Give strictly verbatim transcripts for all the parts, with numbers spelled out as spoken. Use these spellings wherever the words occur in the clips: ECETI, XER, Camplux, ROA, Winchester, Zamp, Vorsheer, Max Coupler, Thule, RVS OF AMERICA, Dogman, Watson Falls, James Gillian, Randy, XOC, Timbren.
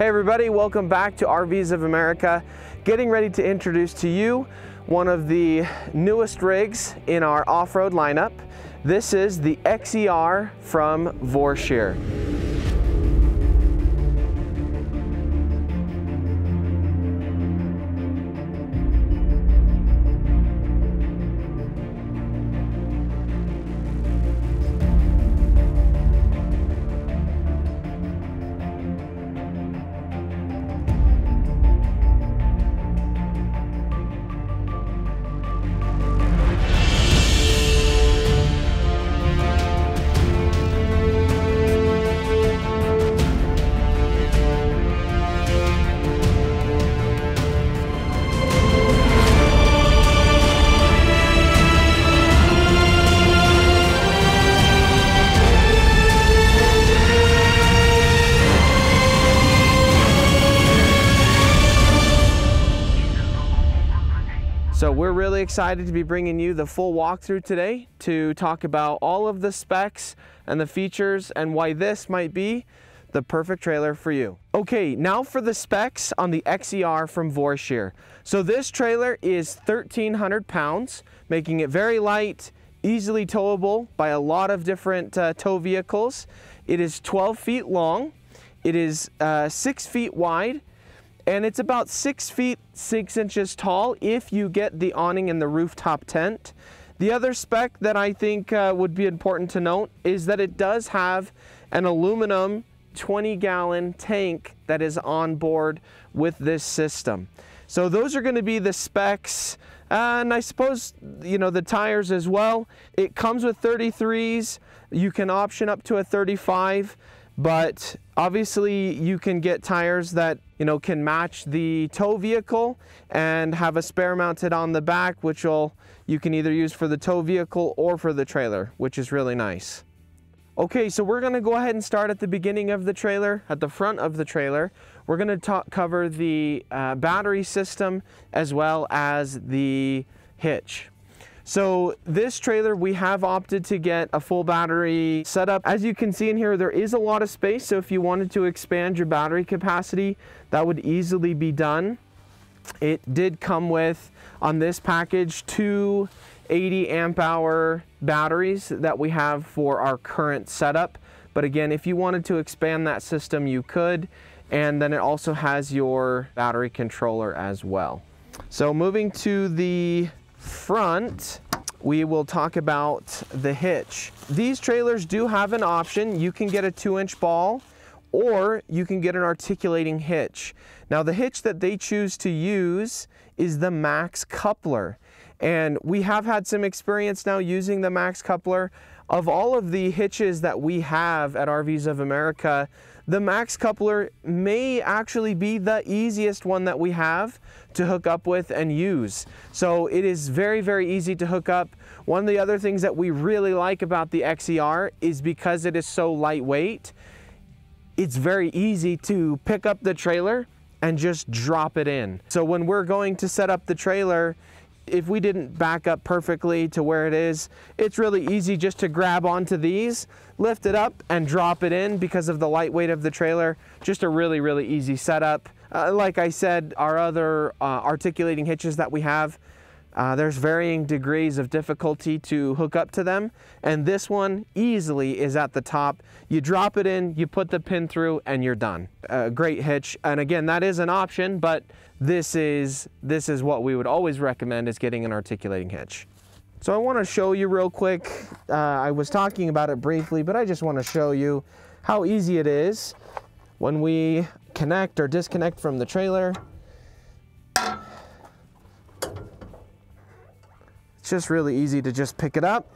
Hey everybody, welcome back to R Vs of America. Getting ready to introduce to you one of the newest rigs in our off-road lineup. This is the X E R from Vorsheer. So we're really excited to be bringing you the full walkthrough today to talk about all of the specs and the features and why this might be the perfect trailer for you. Okay, now for the specs on the X E R from Vorsheer. So this trailer is thirteen hundred pounds, making it very light, easily towable by a lot of different uh, tow vehicles. It is twelve feet long, it is uh, six feet wide, and it's about six feet, six inches tall if you get the awning and the rooftop tent. The other spec that I think uh, would be important to note is that it does have an aluminum twenty gallon tank that is on board with this system. So those are gonna be the specs, and I suppose, you know, the tires as well. It comes with thirty-threes, you can option up to a thirty-five, but obviously you can get tires that, you know, can match the tow vehicle and have a spare mounted on the back, which will you can either use for the tow vehicle or for the trailer, which is really nice. Okay, so we're gonna go ahead and start at the beginning of the trailer, at the front of the trailer. We're gonna talk, cover the uh, battery system as well as the hitch. So this trailer, we have opted to get a full battery setup. As you can see in here, there is a lot of space. So if you wanted to expand your battery capacity, that would easily be done. It did come with, on this package, two eighty amp hour batteries that we have for our current setup. But again, if you wanted to expand that system, you could. And then it also has your battery controller as well. So moving to the front, we will talk about the hitch. These trailers do have an option. You can get a two inch ball or you can get an articulating hitch. Now the hitch that they choose to use is the Max Coupler. And we have had some experience now using the Max Coupler. Of all of the hitches that we have at R Vs of America, the Max Coupler may actually be the easiest one that we have to hook up with and use. So it is very, very easy to hook up. One of the other things that we really like about the X E R is because it is so lightweight, it's very easy to pick up the trailer and just drop it in. So when we're going to set up the trailer, if we didn't back up perfectly to where it is, it's really easy just to grab onto these, lift it up and drop it in because of the light weight of the trailer. Just a really, really easy setup. Uh, like I said, our other uh, articulating hitches that we have, uh, there's varying degrees of difficulty to hook up to them. And this one easily is at the top. You drop it in, you put the pin through and you're done. A great hitch. And again, that is an option, but This is, this is what we would always recommend, is getting an articulating hitch. So I wanna show you real quick, uh, I was talking about it briefly, but I just wanna show you how easy it is when we connect or disconnect from the trailer. It's just really easy to just pick it up.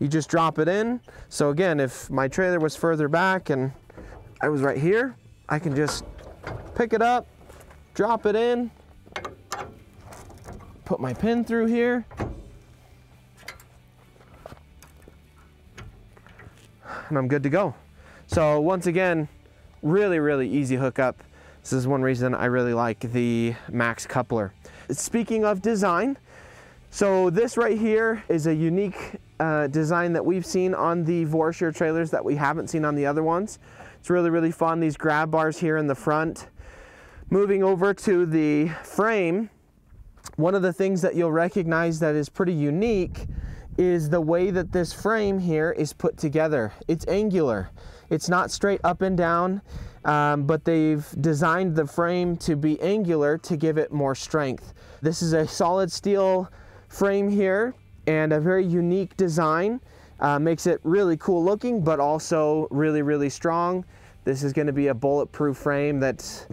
You just drop it in. So again, if my trailer was further back and I was right here, I can just pick it up, drop it in, put my pin through here. And I'm good to go. So once again, really, really easy hookup. This is one reason I really like the Max Coupler. Speaking of design, so this right here is a unique uh, design that we've seen on the Vorsheer trailers that we haven't seen on the other ones. It's really, really fun. These grab bars here in the front. Moving over to the frame, one of the things that you'll recognize that is pretty unique is the way that this frame here is put together. It's angular. It's not straight up and down, um, but they've designed the frame to be angular to give it more strength. This is a solid steel frame here and a very unique design. Uh, makes it really cool looking, but also really, really strong. This is going to be a bulletproof frame that's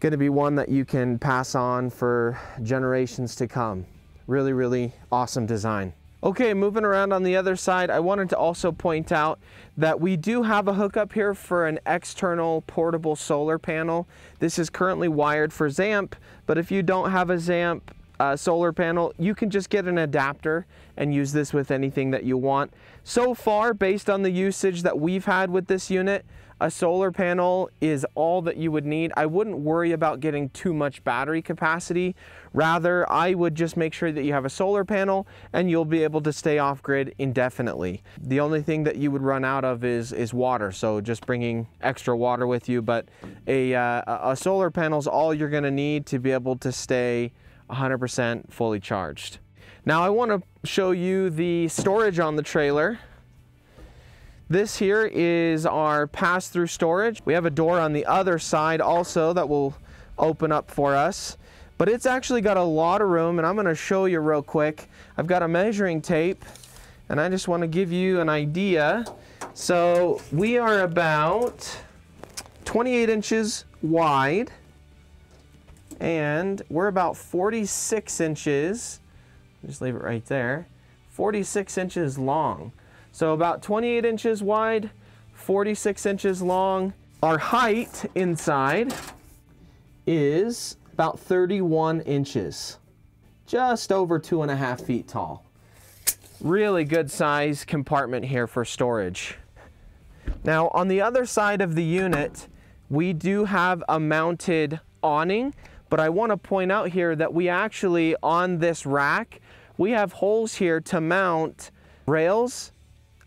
going to be one that you can pass on for generations to come. Really, really awesome design. Okay, moving around on the other side, I wanted to also point out that we do have a hookup here for an external portable solar panel. This is currently wired for Zamp, but if you don't have a Zamp uh, solar panel, you can just get an adapter and use this with anything that you want. So far, based on the usage that we've had with this unit, a solar panel is all that you would need. I wouldn't worry about getting too much battery capacity. Rather, I would just make sure that you have a solar panel and you'll be able to stay off grid indefinitely. The only thing that you would run out of is, is water. So just bringing extra water with you, but a, uh, a solar panel is all you're gonna need to be able to stay one hundred percent fully charged. Now I wanna show you the storage on the trailer. This here is our pass-through storage. We have a door on the other side also that will open up for us, but it's actually got a lot of room, and I'm gonna show you real quick. I've got a measuring tape and I just wanna give you an idea. So we are about twenty-eight inches wide and we're about forty-six inches, just leave it right there, forty-six inches long. So about twenty-eight inches wide, forty-six inches long. Our height inside is about thirty-one inches, just over two and a half feet tall. Really good size compartment here for storage. Now on the other side of the unit, we do have a mounted awning, but I want to point out here that we actually, on this rack, we have holes here to mount rails,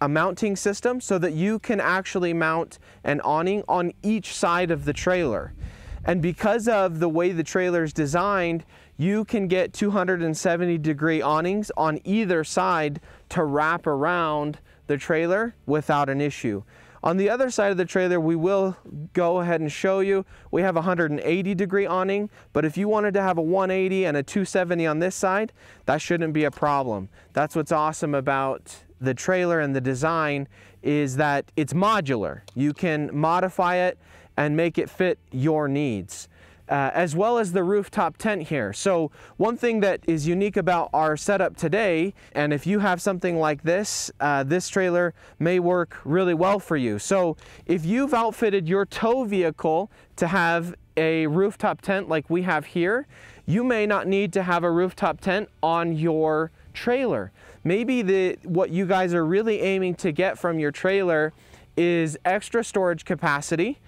a mounting system, so that you can actually mount an awning on each side of the trailer. And because of the way the trailer is designed, you can get two hundred seventy degree awnings on either side to wrap around the trailer without an issue. On the other side of the trailer, we will go ahead and show you, we have a one hundred eighty degree awning, but if you wanted to have a one eighty and a two seventy on this side, that shouldn't be a problem. That's what's awesome about the trailer and the design, is that it's modular. You can modify it and make it fit your needs, uh, as well as the rooftop tent here. So one thing that is unique about our setup today, and if you have something like this, uh, this trailer may work really well for you. So if you've outfitted your tow vehicle to have a rooftop tent like we have here, you may not need to have a rooftop tent on your trailer. Maybe the what you guys are really aiming to get from your trailer is extra storage capacity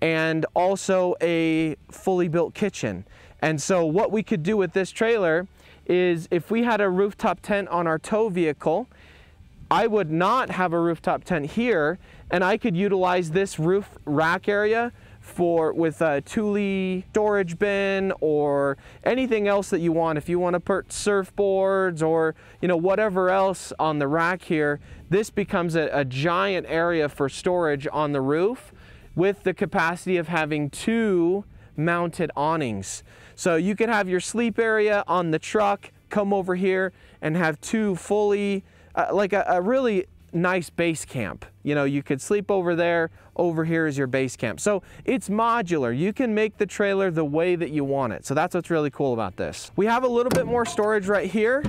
and also a fully built kitchen. And so what we could do with this trailer is, if we had a rooftop tent on our tow vehicle, I would not have a rooftop tent here, and I could utilize this roof rack area for with a Thule storage bin or anything else that you want. If you want to put surfboards or, you know, whatever else on the rack here, this becomes a, a giant area for storage on the roof with the capacity of having two mounted awnings. So you could have your sleep area on the truck, come over here and have two fully, uh, like a, a really nice base camp. You know, you could sleep over there, over here is your base camp. So it's modular. You can make the trailer the way that you want it. So that's what's really cool about this. We have a little bit more storage right here.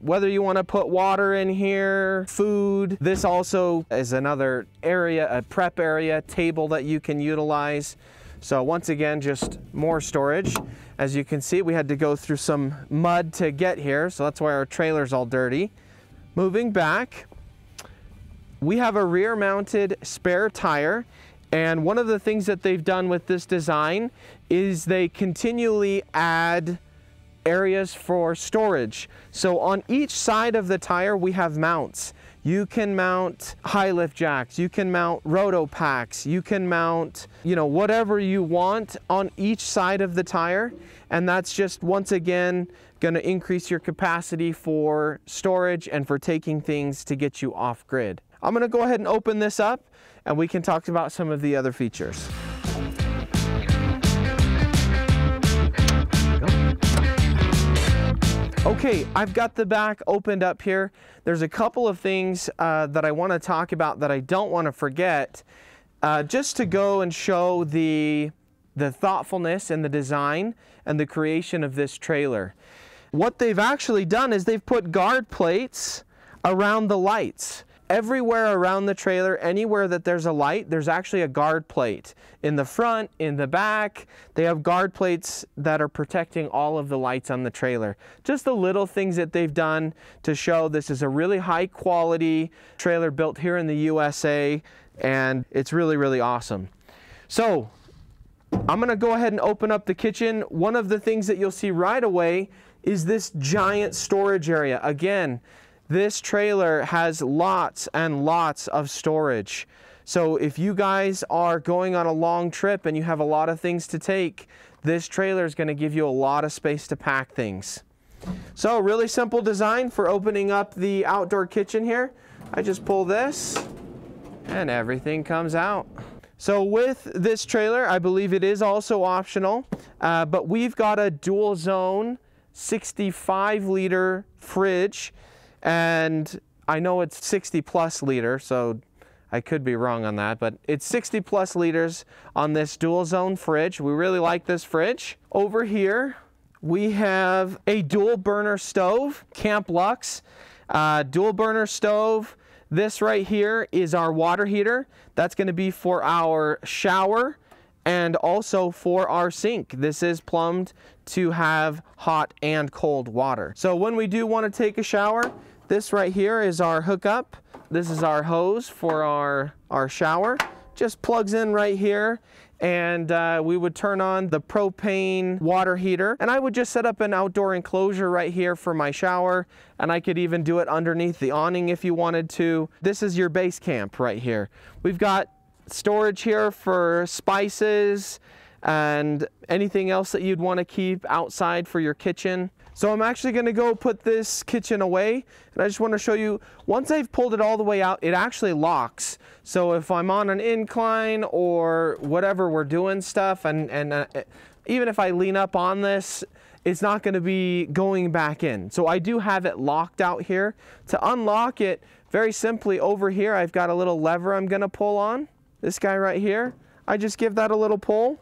Whether you want to put water in here, food, this also is another area, a prep area, table that you can utilize. So once again, just more storage. As you can see, we had to go through some mud to get here. So that's why our trailer's all dirty. Moving back, we have a rear mounted spare tire, and one of the things that they've done with this design is they continually add areas for storage. So on each side of the tire we have mounts. you can mount high lift jacks, you can mount roto packs, you can mount, you know, whatever you want on each side of the tire. And that's just, once again, going to increase your capacity for storage and for taking things to get you off grid. I'm going to go ahead and open this up and we can talk about some of the other features. Okay, I've got the back opened up here. There's a couple of things uh, that I want to talk about that I don't want to forget, uh, just to go and show the, the thoughtfulness and the design and the creation of this trailer. What they've actually done is they've put guard plates around the lights. Everywhere around the trailer, anywhere that there's a light, there's actually a guard plate. In the front, in the back, they have guard plates that are protecting all of the lights on the trailer. Just the little things that they've done to show this is a really high quality trailer built here in the U S A, and it's really, really awesome. So I'm gonna go ahead and open up the kitchen. One of the things that you'll see right away is this giant storage area. Again, this trailer has lots and lots of storage. So if you guys are going on a long trip and you have a lot of things to take, this trailer is going to give you a lot of space to pack things. So really simple design for opening up the outdoor kitchen here. I just pull this and everything comes out. So with this trailer, I believe it is also optional, uh, but we've got a dual zone sixty-five liter fridge. And I know it's sixty plus liter, so I could be wrong on that, but it's sixty plus liters on this dual zone fridge. We really like this fridge. Over here, we have a dual burner stove, Camplux, uh, dual burner stove. This right here is our water heater. That's gonna be for our shower and also for our sink. This is plumbed to have hot and cold water. So when we do want to take a shower, this right here is our hookup. This is our hose for our, our shower. Just plugs in right here, and uh, we would turn on the propane water heater, and I would just set up an outdoor enclosure right here for my shower, and I could even do it underneath the awning if you wanted to. This is your base camp right here. We've got storage here for spices and anything else that you'd want to keep outside for your kitchen. So I'm actually going to go put this kitchen away, and I just want to show you, once I've pulled it all the way out, it actually locks. So if I'm on an incline or whatever, we're doing stuff, and and uh, even if I lean up on this, it's not going to be going back in. So I do have it locked out here. To unlock it, very simply over here, I've got a little lever I'm going to pull on. This guy right here, I just give that a little pull.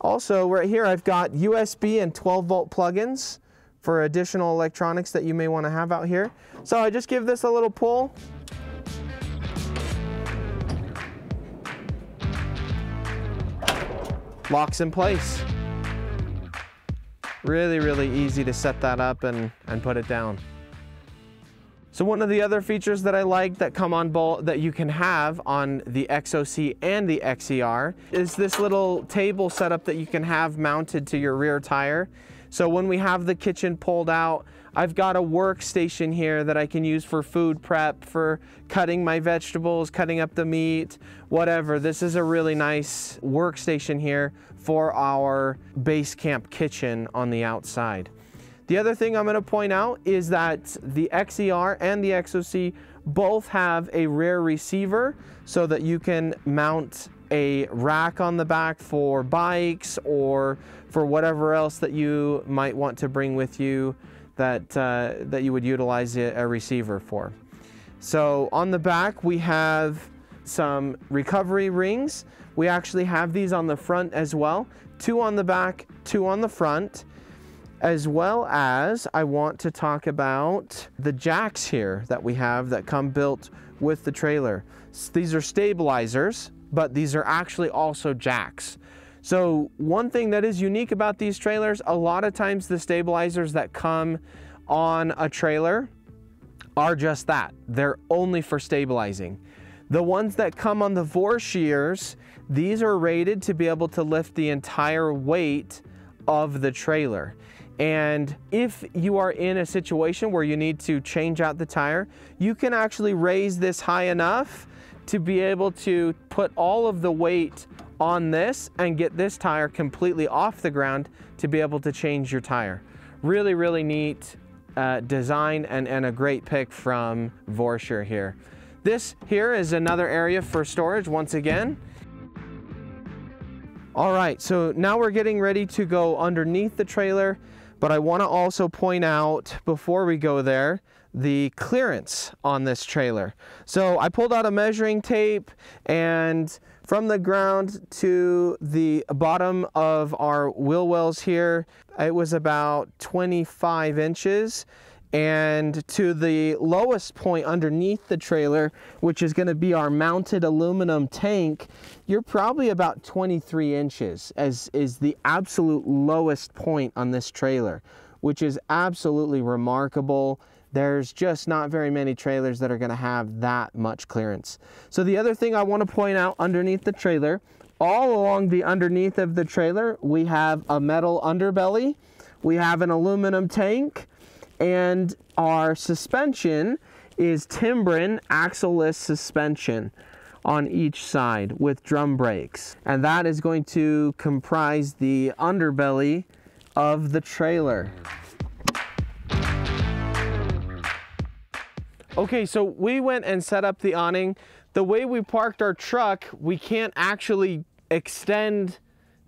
Also right here, I've got U S B and twelve volt plugins for additional electronics that you may want to have out here. So I just give this a little pull. Locks in place. Really, really easy to set that up and, and put it down. So one of the other features that I like that come on bolt that you can have on the X O C and the X E R is this little table setup that you can have mounted to your rear tire. So when we have the kitchen pulled out, I've got a workstation here that I can use for food prep, for cutting my vegetables, cutting up the meat, whatever. This is a really nice workstation here for our base camp kitchen on the outside. The other thing I'm going to point out is that the X E R and the X O C both have a rear receiver so that you can mount a rack on the back for bikes or for whatever else that you might want to bring with you that, uh, that you would utilize a, a receiver for. So on the back, we have some recovery rings. We actually have these on the front as well. Two on the back, two on the front. As well as, I want to talk about the jacks here that we have that come built with the trailer. These are stabilizers, but these are actually also jacks. So one thing that is unique about these trailers, a lot of times the stabilizers that come on a trailer are just that. They're only for stabilizing. The ones that come on the Vorsheers, these are rated to be able to lift the entire weight of the trailer. And if you are in a situation where you need to change out the tire, you can actually raise this high enough to be able to put all of the weight on this and get this tire completely off the ground to be able to change your tire. Really, really neat uh, design and, and a great pick from Vorsheer here. This here is another area for storage once again. All right, so now we're getting ready to go underneath the trailer, but I wanna also point out before we go there, the clearance on this trailer. So I pulled out a measuring tape, and from the ground to the bottom of our wheel wells here, it was about twenty-five inches. And to the lowest point underneath the trailer, which is gonna be our mounted aluminum tank, you're probably about twenty-three inches, as is the absolute lowest point on this trailer, which is absolutely remarkable. There's just not very many trailers that are gonna have that much clearance. So the other thing I wanna point out underneath the trailer, all along the underneath of the trailer, we have a metal underbelly, we have an aluminum tank, and our suspension is Timbren axle-less suspension on each side with drum brakes. And that is going to comprise the underbelly of the trailer. Okay, so we went and set up the awning. The way we parked our truck, we can't actually extend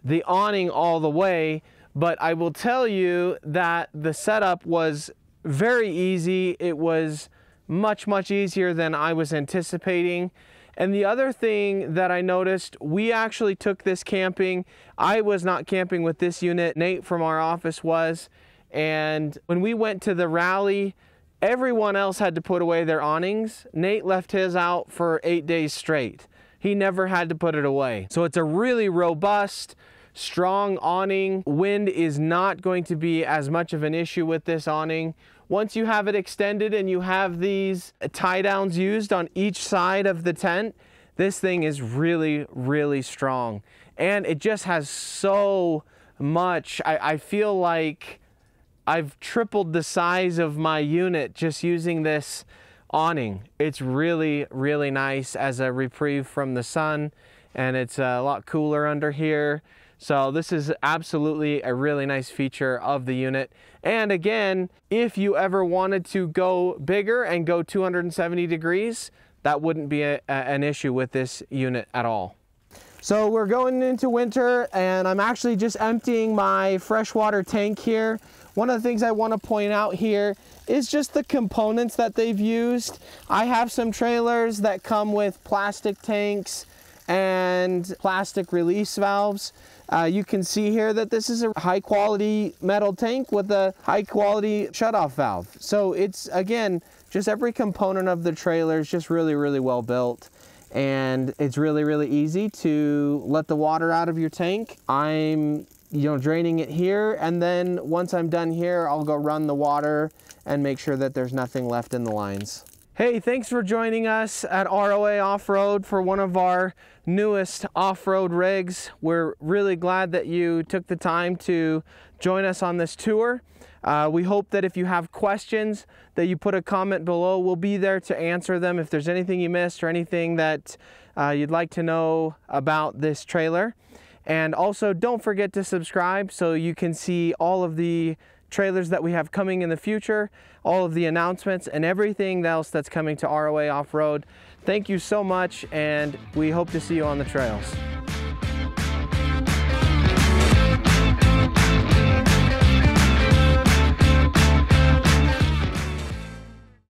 the awning all the way, but I will tell you that the setup was very easy. It was much, much easier than I was anticipating. And the other thing that I noticed, we actually took this camping. I was not camping with this unit. Nate from our office was. And when we went to the rally, everyone else had to put away their awnings. Nate left his out for eight days straight. He never had to put it away. So it's a really robust, strong awning. Wind is not going to be as much of an issue with this awning. Once you have it extended and you have these tie downs used on each side of the tent, this thing is really, really strong. And it just has so much. I, I feel like I've tripled the size of my unit just using this awning. It's really, really nice as a reprieve from the sun, and it's a lot cooler under here. So this is absolutely a really nice feature of the unit. And again, if you ever wanted to go bigger and go two hundred seventy degrees, that wouldn't be a, a, an issue with this unit at all. So we're going into winter, and I'm actually just emptying my freshwater tank here. One of the things I want to point out here is just the components that they've used. I have some trailers that come with plastic tanks and plastic release valves. Uh, you can see here that this is a high quality metal tank with a high quality shutoff valve. So it's, again, just every component of the trailer is just really, really well built. And it's really, really easy to let the water out of your tank. I'm, you know, draining it here. And then once I'm done here, I'll go run the water and make sure that there's nothing left in the lines. Hey, thanks for joining us at R O A Off-Road for one of our newest off-road rigs. We're really glad that you took the time to join us on this tour. Uh, we hope that if you have questions, that you put a comment below. We'll be there to answer them if there's anything you missed or anything that uh, you'd like to know about this trailer. And also, don't forget to subscribe so you can see all of the trailers that we have coming in the future, all of the announcements, and everything else that's coming to R O A Off-Road. Thank you so much, and we hope to see you on the trails.